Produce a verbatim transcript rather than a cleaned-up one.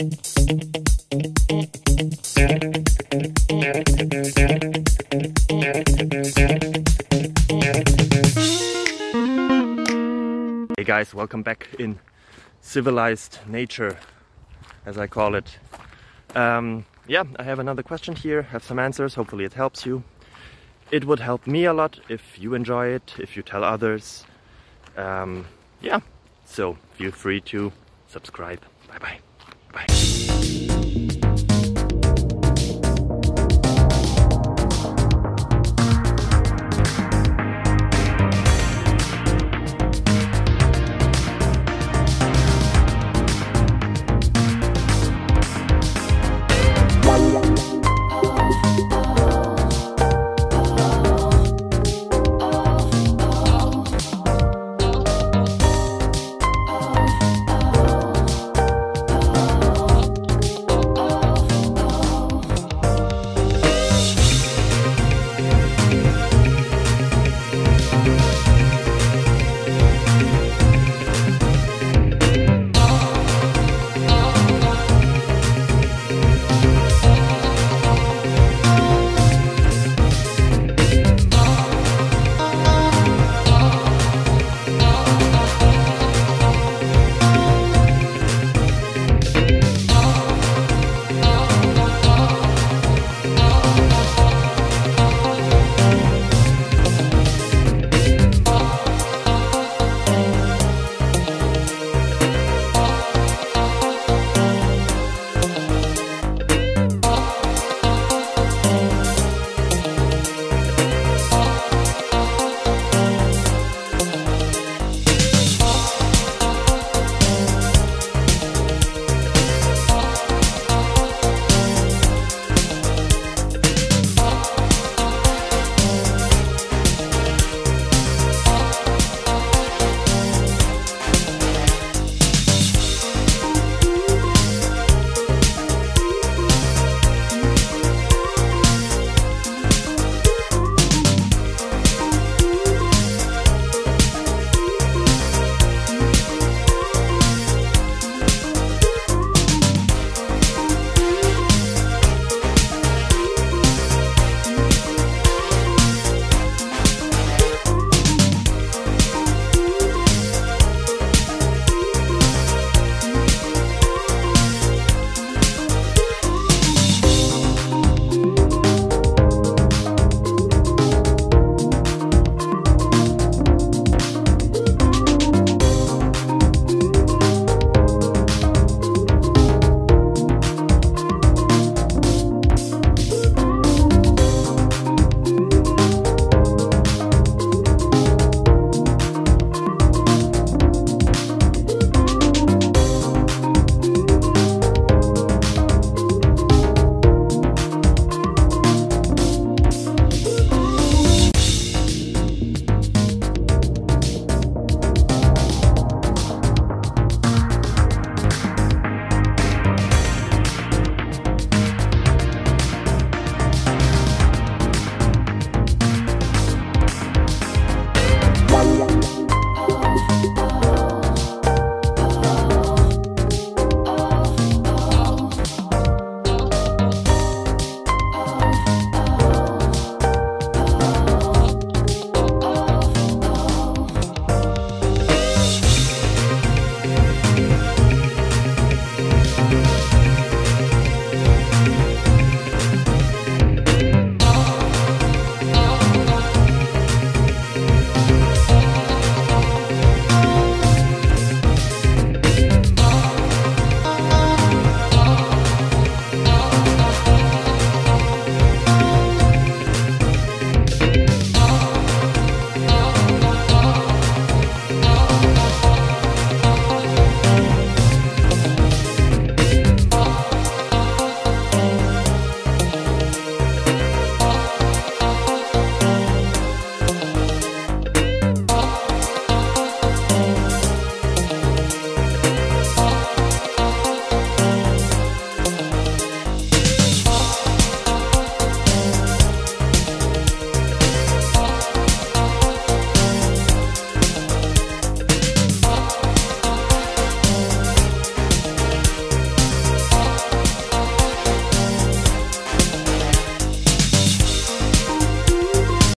Hey guys, welcome back in civilized nature, as I call it. Um, yeah, I have another question here, have some answers, hopefully it helps you. It would help me a lot if you enjoy it, if you tell others. Um, yeah, so feel free to subscribe. Bye bye.